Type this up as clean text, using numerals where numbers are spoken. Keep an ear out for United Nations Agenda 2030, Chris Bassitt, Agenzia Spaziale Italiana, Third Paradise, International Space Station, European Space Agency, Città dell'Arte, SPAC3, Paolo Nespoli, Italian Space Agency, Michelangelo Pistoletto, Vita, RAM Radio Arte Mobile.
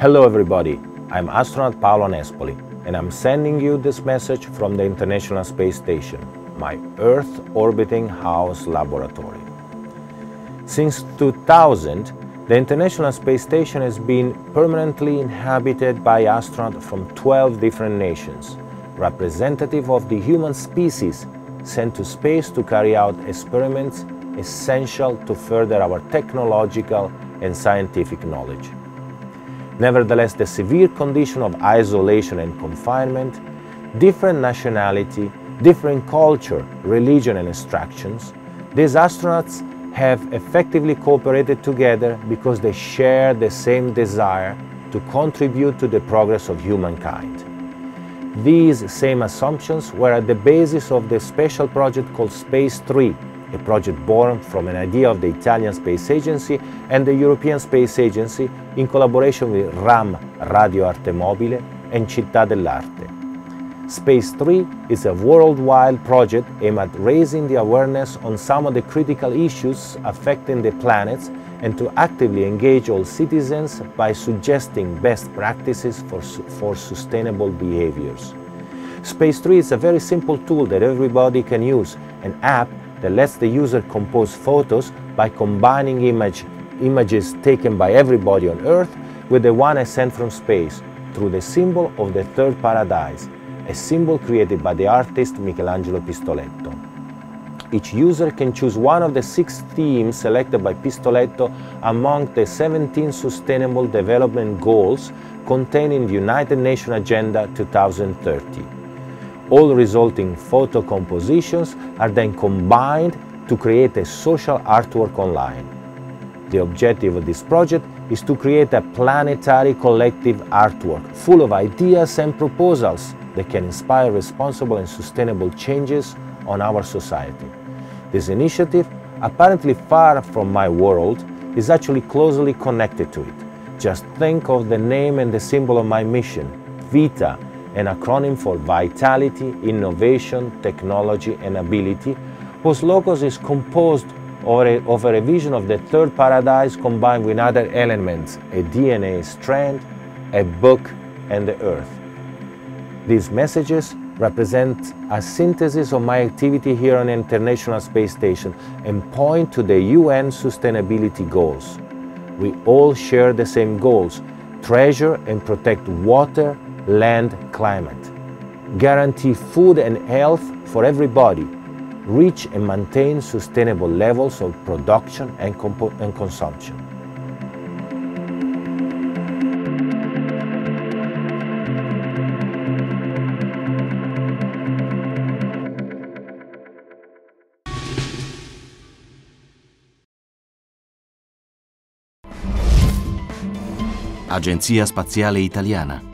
Hello everybody, I'm astronaut Paolo Nespoli and I'm sending you this message from the International Space Station, my Earth orbiting house laboratory. Since 2000, the International Space Station has been permanently inhabited by astronauts from 12 different nations, representative of the human species sent to space to carry out experiments essential to further our technological and scientific knowledge. Nevertheless, the severe condition of isolation and confinement, different nationality, different culture, religion and instructions, these astronauts have effectively cooperated together because they share the same desire to contribute to the progress of humankind. These same assumptions were at the basis of the special project called SPAC3, a project born from an idea of the Italian Space Agency and the European Space Agency in collaboration with RAM Radio Arte Mobile and Città dell'Arte. SPAC3 is a worldwide project aimed at raising the awareness on some of the critical issues affecting the planets and to actively engage all citizens by suggesting best practices for sustainable behaviors. SPAC3 is a very simple tool that everybody can use, an app that lets the user compose photos by combining images taken by everybody on Earth with the one I sent from space through the symbol of the Third Paradise, a symbol created by the artist Michelangelo Pistoletto. Each user can choose one of the 6 themes selected by Pistoletto among the 17 Sustainable Development Goals contained in the United Nations Agenda 2030. All resulting photo compositions are then combined to create a social artwork online. The objective of this project is to create a planetary collective artwork full of ideas and proposals that can inspire responsible and sustainable changes on our society. This initiative, apparently far from my world, is actually closely connected to it. Just think of the name and the symbol of my mission, Vita, an acronym for Vitality, Innovation, Technology and Ability, whose logos is composed of a revision of the Third Paradise combined with other elements, a DNA strand, a book and the Earth. These messages represent a synthesis of my activity here on the International Space Station and point to the UN sustainability goals. We all share the same goals: treasure and protect water, land, climate, guarantee food and health for everybody, reach and maintain sustainable levels of production and consumption. Agenzia Spaziale Italiana.